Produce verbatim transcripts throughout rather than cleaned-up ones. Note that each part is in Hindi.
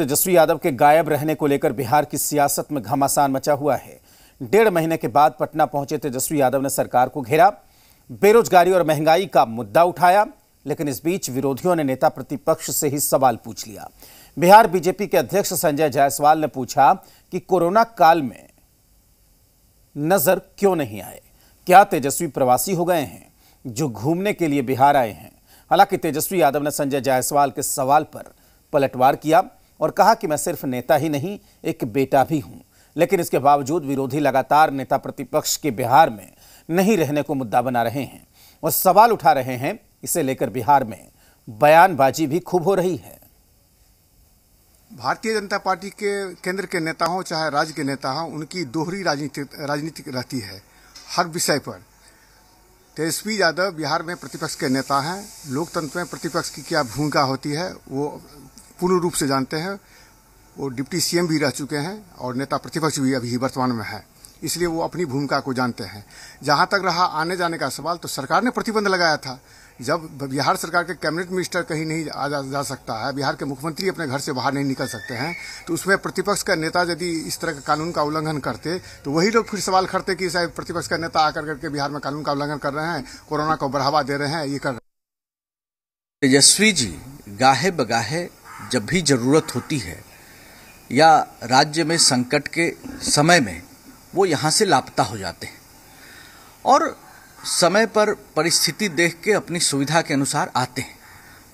तेजस्वी यादव के गायब रहने को लेकर बिहार की सियासत में घमासान मचा हुआ है। डेढ़ महीने के बाद पटना पहुंचे तेजस्वी यादव ने सरकार को घेरा, बेरोजगारी और महंगाई का मुद्दा उठाया, लेकिन इस बीच विरोधियों ने नेता प्रतिपक्ष से ही सवाल पूछ लिया। बिहार बीजेपी के अध्यक्ष संजय जायसवाल ने पूछा कि कोरोना काल में नजर क्यों नहीं आए, क्या तेजस्वी प्रवासी हो गए हैं जो घूमने के लिए बिहार आए हैं। हालांकि तेजस्वी यादव ने संजय जायसवाल के सवाल पर पलटवार किया और कहा कि मैं सिर्फ नेता ही नहीं, एक बेटा भी हूं। लेकिन इसके बावजूद विरोधी लगातार नेता प्रतिपक्ष के बिहार में नहीं रहने को मुद्दा बना रहे हैं और सवाल उठा रहे हैं। इसे लेकर बिहार में बयानबाजी भी खूब हो रही है। भारतीय जनता पार्टी के केंद्र के नेता हों चाहे राज्य के नेता हों, उनकी दोहरी राजनीति राजनीति रहती है हर विषय पर। तेजस्वी यादव बिहार में प्रतिपक्ष के नेता हैं। लोकतंत्र में प्रतिपक्ष की क्या भूमिका होती है वो पूर्ण रूप से जानते हैं। वो डिप्टी सीएम भी रह चुके हैं और नेता प्रतिपक्ष भी अभी वर्तमान में हैं, इसलिए वो अपनी भूमिका को जानते हैं। जहाँ तक रहा आने जाने का सवाल, तो सरकार ने प्रतिबंध लगाया था। जब बिहार सरकार के कैबिनेट मिनिस्टर कहीं नहीं आ जा सकता है, बिहार के मुख्यमंत्री अपने घर से बाहर नहीं निकल सकते हैं, तो उसमें प्रतिपक्ष का नेता यदि इस तरह के कानून का उल्लंघन करते तो वही लोग फिर सवाल करते कि शायद प्रतिपक्ष का नेता आकर करके बिहार में कानून का उल्लंघन कर रहे हैं, कोरोना को बढ़ावा दे रहे हैं, ये कर रहे हैं। तेजस्वी जी गाहे बगाहे जब भी जरूरत होती है या राज्य में संकट के समय में वो यहाँ से लापता हो जाते हैं और समय पर परिस्थिति देख के अपनी सुविधा के अनुसार आते हैं।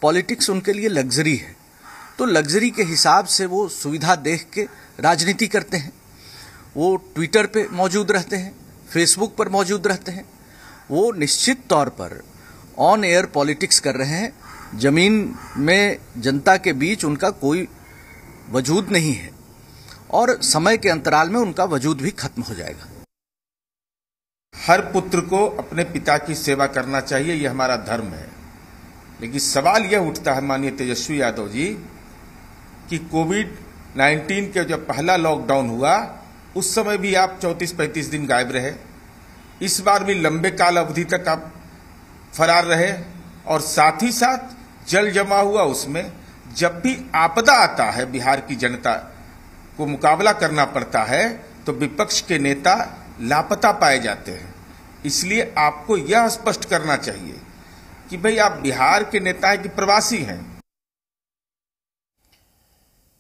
पॉलिटिक्स उनके लिए लग्जरी है, तो लग्जरी के हिसाब से वो सुविधा देख के राजनीति करते हैं। वो ट्विटर पे मौजूद रहते हैं, फेसबुक पर मौजूद रहते हैं। वो निश्चित तौर पर ऑन एयर पॉलिटिक्स कर रहे हैं। जमीन में जनता के बीच उनका कोई वजूद नहीं है और समय के अंतराल में उनका वजूद भी खत्म हो जाएगा। हर पुत्र को अपने पिता की सेवा करना चाहिए, ये हमारा धर्म है। लेकिन सवाल यह उठता है माननीय तेजस्वी यादव जी कि कोविड नाइन्टीन के जब पहला लॉकडाउन हुआ उस समय भी आप चौंतीस पैंतीस दिन गायब रहे, इस बार भी लंबे काल अवधि तक आप फरार रहे और साथ ही साथ जल जमा हुआ, उसमें जब भी आपदा आता है बिहार की जनता को मुकाबला करना पड़ता है तो विपक्ष के नेता लापता पाए जाते हैं। इसलिए आपको यह स्पष्ट करना चाहिए कि भाई आप बिहार के नेता हैं कि प्रवासी हैं।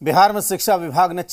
बिहार में शिक्षा विभाग ने